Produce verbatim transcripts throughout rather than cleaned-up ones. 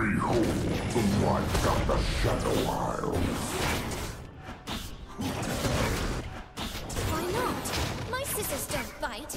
Behold the light of the Shadow Isles. Why not? My scissors don't bite.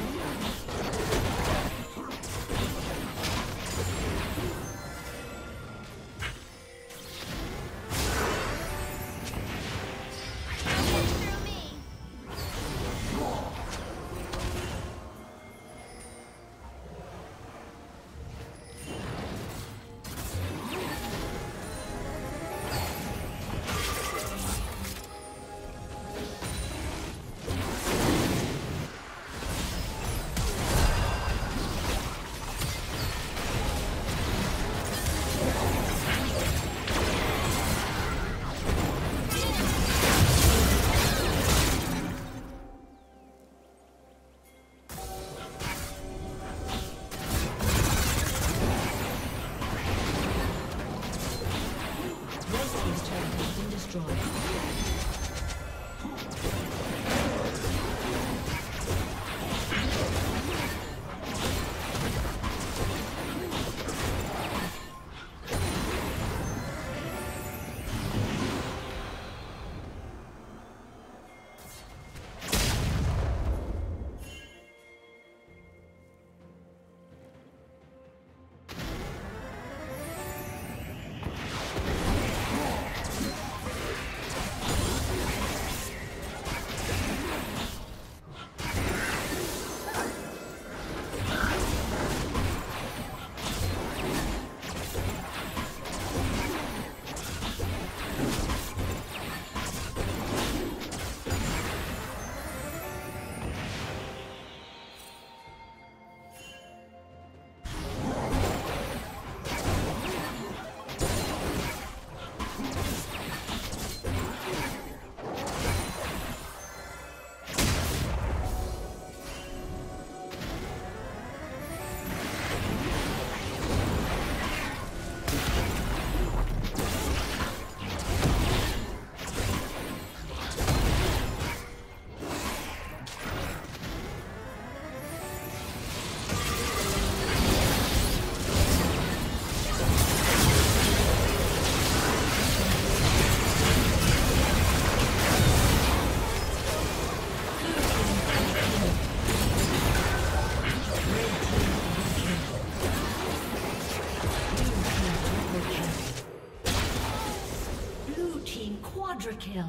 kill.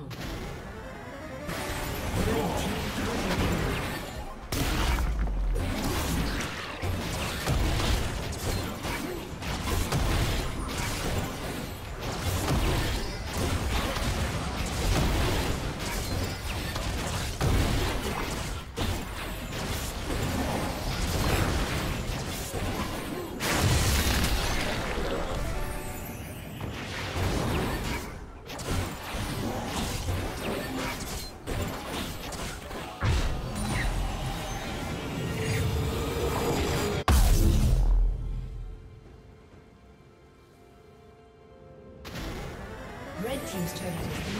Team's turret has been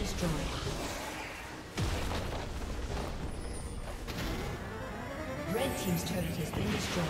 destroyed. Team's turret has been destroyed.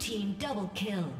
Team double kill.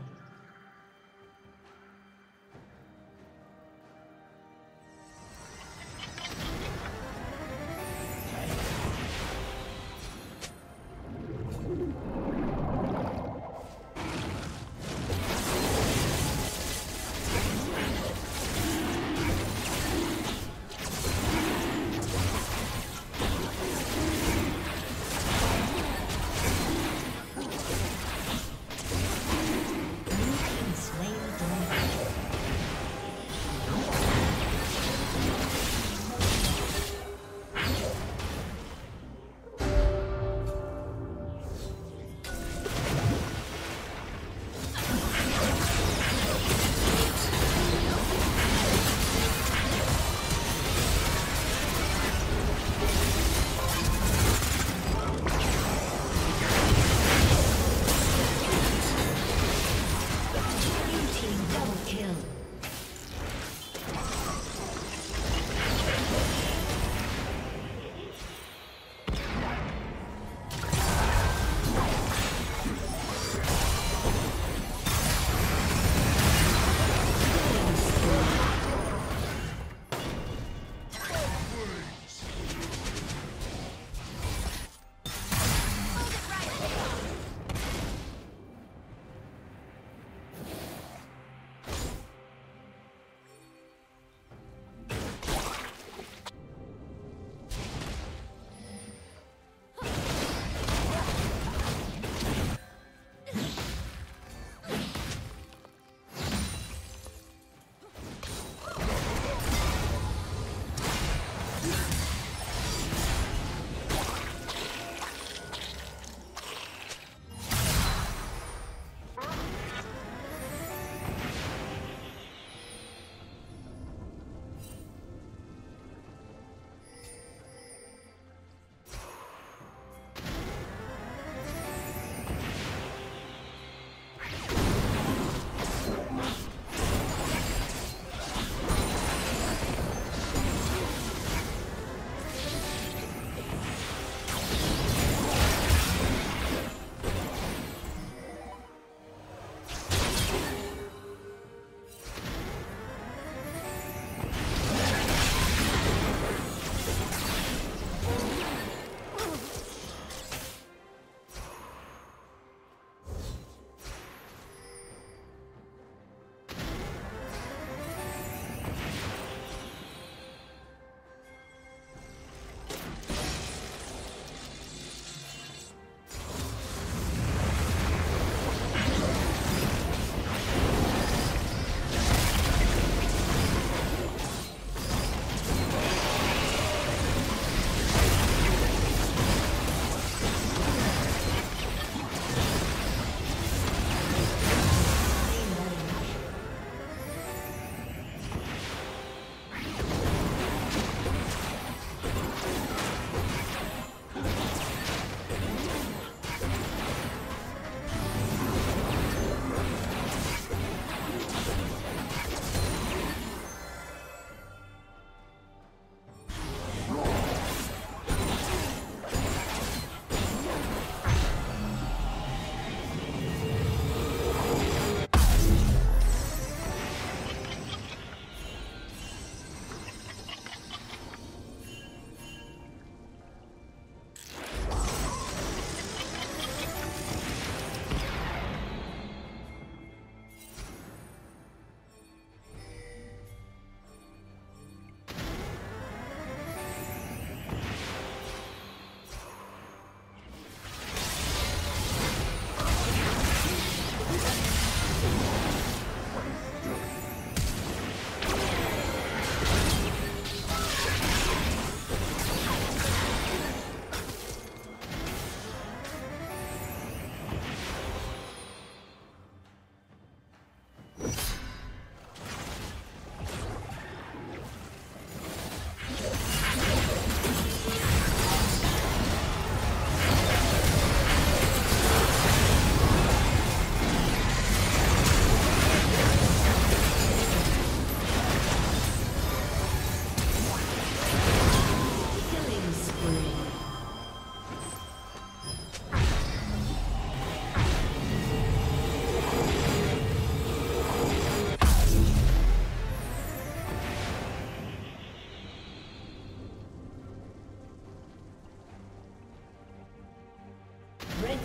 Red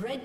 Red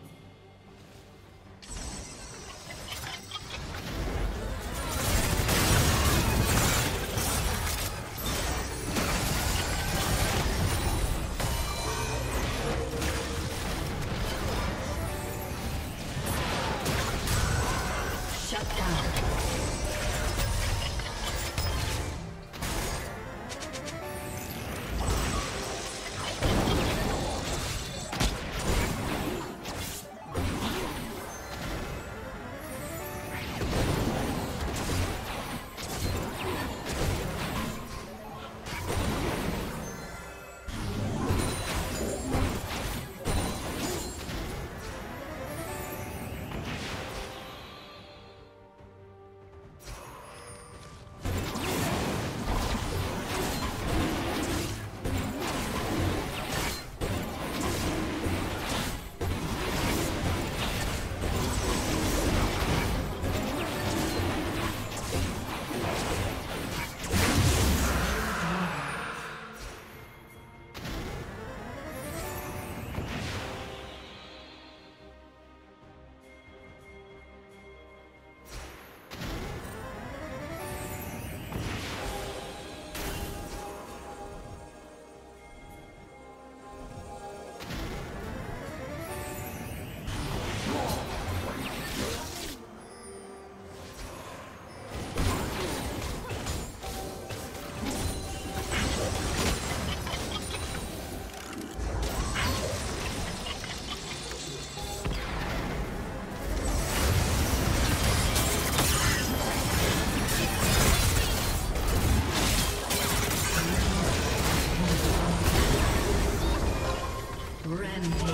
Rampage.